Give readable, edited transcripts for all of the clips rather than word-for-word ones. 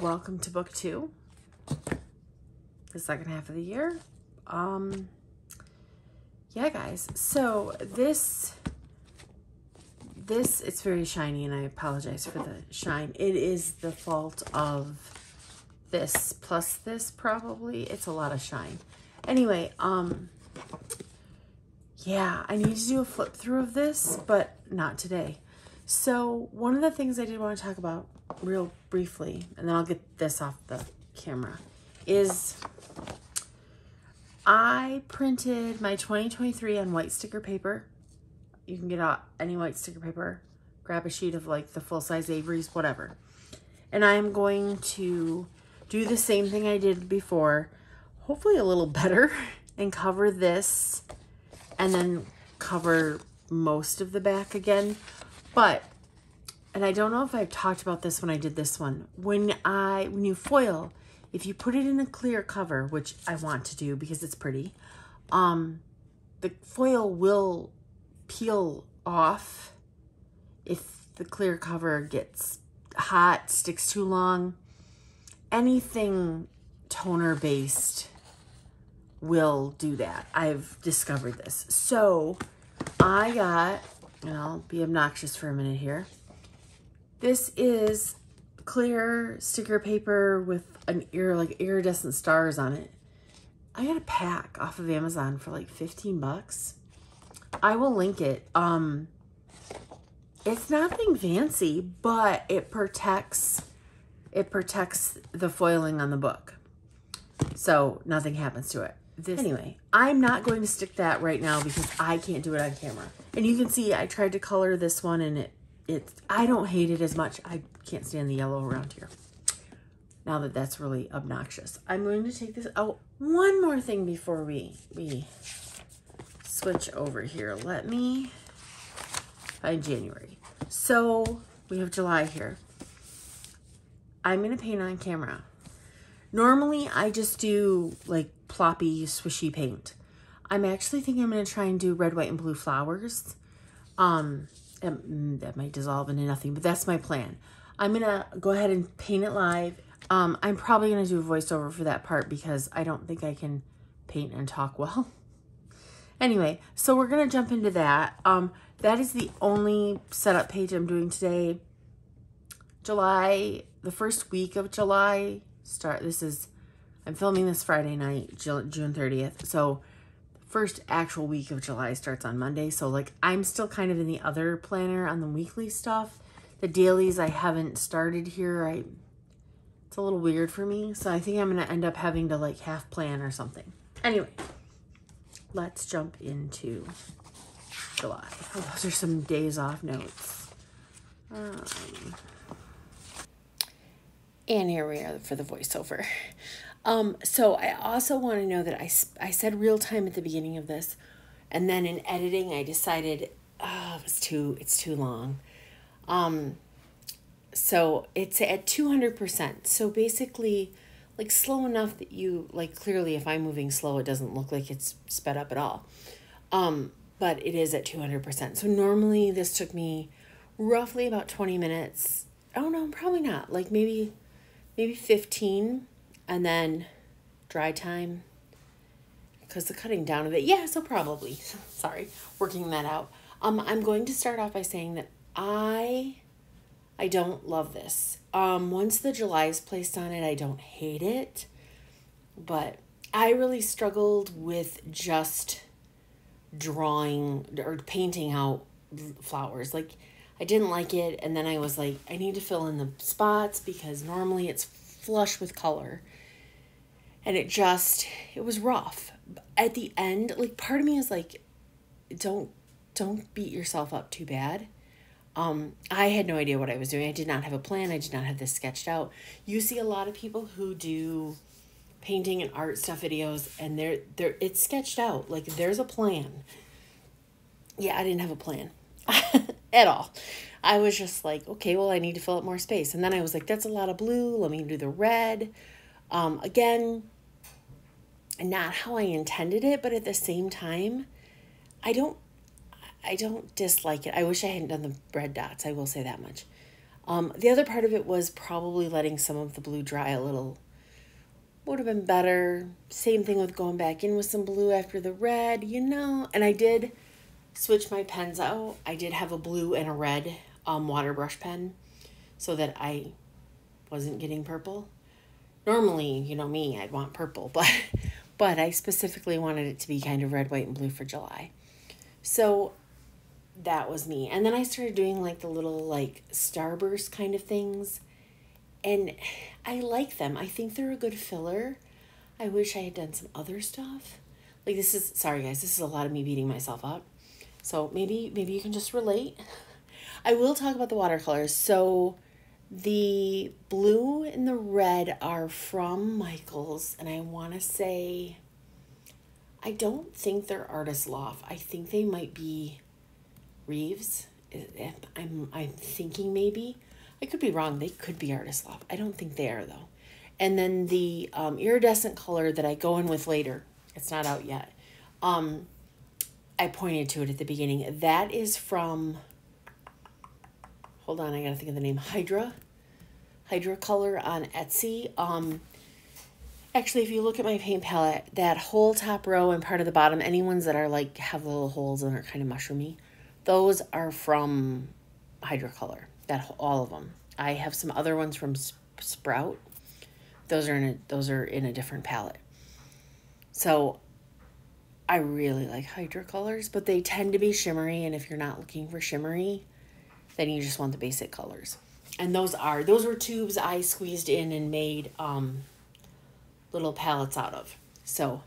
Welcome to book two, the second half of the year. Yeah, guys, so this it's very shiny, and I apologize for the shine. It is the fault of this plus this, probably. It's a lot of shine. Anyway, yeah, I need to do a flip through of this, but not today. So one of the things I did want to talk about real briefly, and then I'll get this off the camera, is I printed my 2023 on white sticker paper. You can get out any white sticker paper, grab a sheet of like the full-size Avery's, whatever. And I'm going to do the same thing I did before, hopefully a little better, and cover this and then cover most of the back again. But, and I don't know if I've talked about this when I did this one, when you foil, if you put it in a clear cover, which I want to do because it's pretty, the foil will peel off if the clear cover gets hot, sticks too long. Anything toner-based will do that. I've discovered this. So I got... and I'll be obnoxious for a minute here. This is clear sticker paper with an iridescent stars on it. I got a pack off of Amazon for like 15 bucks. I will link it. It's nothing fancy, but it protects the foiling on the book. So nothing happens to it. Anyway, I'm not going to stick that right now because I can't do it on camera. And you can see I tried to color this one, and I don't hate it as much. I can't stand the yellow around here. Now that's really obnoxious. I'm going to take this. Oh, one more thing before we switch over here. Let me find January. So we have July here. I'm going to paint on camera. Normally, I just do like ploppy, swishy paint. I'm actually thinking I'm going to try and do red, white, and blue flowers. That might dissolve into nothing, but that's my plan. I'm going to go ahead and paint it live. I'm probably going to do a voiceover for that part because I don't think I can paint and talk well. Anyway, so we're going to jump into that. That is the only setup page I'm doing today. July, the first week of July... I'm filming this Friday night, June 30th. So the first actual week of July starts on Monday. So like I'm still kind of in the other planner on the weekly stuff. The dailies I haven't started here. It's a little weird for me. So I think I'm going to end up having to like half plan or something. Anyway, let's jump into July. Oh, those are some days off notes. And here we are for the voiceover. So I also want to know that I said real time at the beginning of this, and then in editing I decided, oh, it's too long. So it's at 200%. So basically, like slow enough that you, like clearly if I'm moving slow, it doesn't look like it's sped up at all. But it is at 200%. So normally this took me roughly about 20 minutes. Oh no, probably not. Like maybe 15, and then dry time because the cutting down of it. Yeah, so probably, sorry, working that out. I'm going to start off by saying that I don't love this. Once the July is placed on it, I don't hate it, but I really struggled with just drawing or painting out flowers. Like I didn't like it, and then I was like, I need to fill in the spots because normally it's flush with color. And it was rough. At the end, like part of me is like, don't beat yourself up too bad. I had no idea what I was doing. I did not have a plan. I did not have this sketched out. You see a lot of people who do painting and art stuff videos, and it's sketched out. Like there's a plan. Yeah, I didn't have a plan. At all. I was just like, okay, well, I need to fill up more space. And then I was like, that's a lot of blue. Let me do the red. Again, not how I intended it, but at the same time, I don't dislike it. I wish I hadn't done the red dots. I will say that much. The other part of it was probably letting some of the blue dry a little. Would have been better. Same thing with going back in with some blue after the red, you know. And I did switch my pens out. I did have a blue and a red water brush pen so that I wasn't getting purple. Normally, you know me, I'd want purple, but I specifically wanted it to be kind of red, white, and blue for July. So that was me. And then I started doing like the little like starburst kind of things. And I like them. I think they're a good filler. I wish I had done some other stuff. Like this is, sorry guys, this is a lot of me beating myself up. So maybe you can just relate. I will talk about the watercolors. So the blue and the red are from Michaels. And I want to say, I don't think they're Artist Loft. I think they might be Reeves. I'm thinking maybe. I could be wrong. They could be Artist Loft. I don't think they are though. And then the iridescent color that I go in with later, it's not out yet. I pointed to it at the beginning. That is from, hold on, I gotta think of the name, Hydra Color on Etsy. Actually, if you look at my paint palette, that whole top row and part of the bottom, any ones that are like have little holes and are kind of mushroomy, those are from Hydra Color. That all of them. I have some other ones from Sprout. Those are in a different palette. So I really like Hydra colors, but they tend to be shimmery, and if you're not looking for shimmery, then you just want the basic colors. And those were tubes I squeezed in and made little palettes out of. So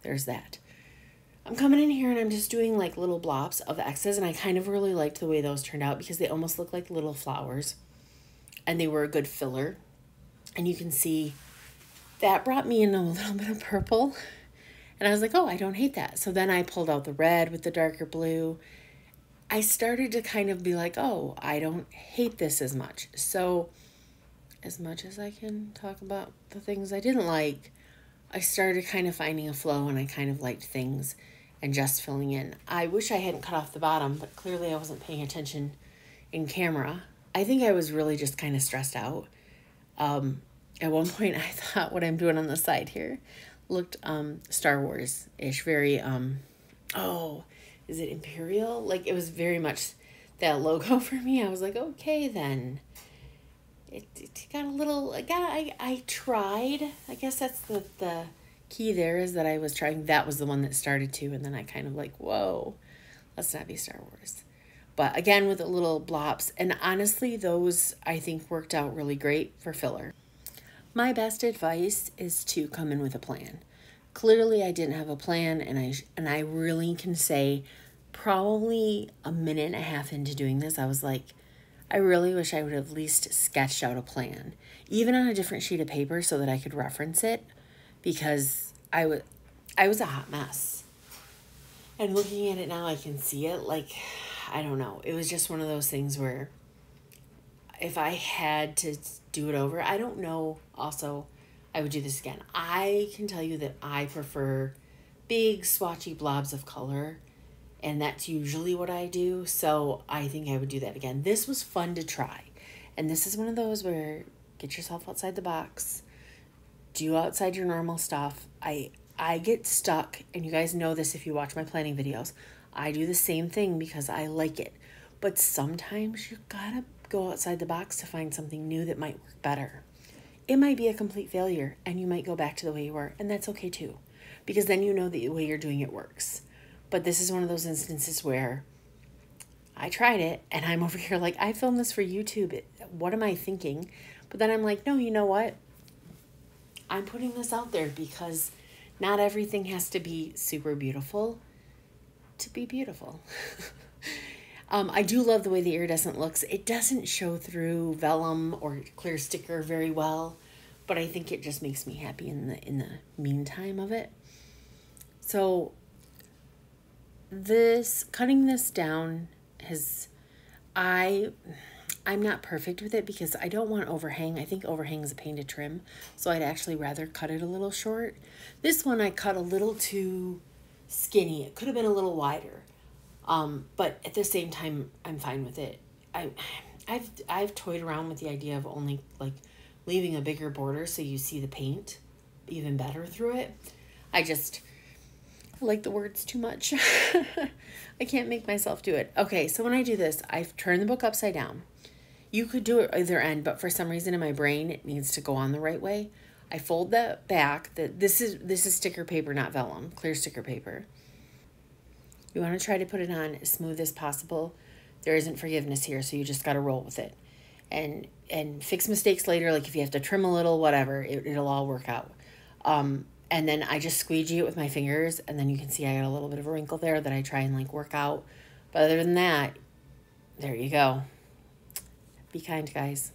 there's that. I'm coming in here and I'm just doing like little blobs of the X's, and I kind of really liked the way those turned out because they almost look like little flowers and they were a good filler. And you can see that brought me in a little bit of purple, and I was like, oh, I don't hate that. So then I pulled out the red with the darker blue. I started to kind of be like, oh, I don't hate this as much. So as much as I can talk about the things I didn't like, I started kind of finding a flow, and I kind of liked things and just filling in. I wish I hadn't cut off the bottom, but clearly I wasn't paying attention in camera. I think I was really just kind of stressed out. At one point I thought what I'm doing on the side here looked Star Wars-ish, very, oh, is it Imperial? Like it was very much that logo for me. I was like, okay then. It got a little, I tried. I guess that's the key there is that I was trying. That was the one that started to, and then I kind of like, whoa, let's not be Star Wars. But again, with the little blobs. And honestly, those I think worked out really great for filler. My best advice is to come in with a plan. Clearly, I didn't have a plan, and I really can say probably a minute and a half into doing this, I was like, I really wish I would have at least sketched out a plan, even on a different sheet of paper so that I could reference it, because I was a hot mess. And looking at it now, I can see it. Like, I don't know. It was just one of those things where if I had to do it over, I don't know. Also, I would do this again. I can tell you that I prefer big swatchy blobs of color. And that's usually what I do. So I think I would do that again. This was fun to try. And this is one of those where get yourself outside the box. Do outside your normal stuff. I get stuck. And you guys know this if you watch my planning videos. I do the same thing because I like it. But sometimes you gotta go outside the box to find something new that might work better. It might be a complete failure. And you might go back to the way you were. And that's okay too. Because then you know the way you're doing it works. But this is one of those instances where I tried it and I'm over here like, I filmed this for YouTube. What am I thinking? But then I'm like, no, you know what? I'm putting this out there because not everything has to be super beautiful to be beautiful. I do love the way the iridescent looks. It doesn't show through vellum or clear sticker very well, but I think it just makes me happy in the meantime of it. So this cutting this down has, I'm not perfect with it because I don't want overhang. I think overhang is a pain to trim, so I'd actually rather cut it a little short. This one I cut a little too skinny. It could have been a little wider, but at the same time I'm fine with it. I I've toyed around with the idea of only like leaving a bigger border so you see the paint even better through it. I just like the words too much. I can't make myself do it. Okay, so when I do this, I've turned the book upside down. You could do it either end, but for some reason in my brain, it needs to go on the right way. I fold that back. This is sticker paper, not vellum, clear sticker paper. You want to try to put it on as smooth as possible. There isn't forgiveness here, so you just got to roll with it. And fix mistakes later, like if you have to trim a little, whatever, it'll all work out. And then I just squeegee it with my fingers, and then you can see I got a little bit of a wrinkle there that I try and like work out. But other than that, there you go. Be kind, guys.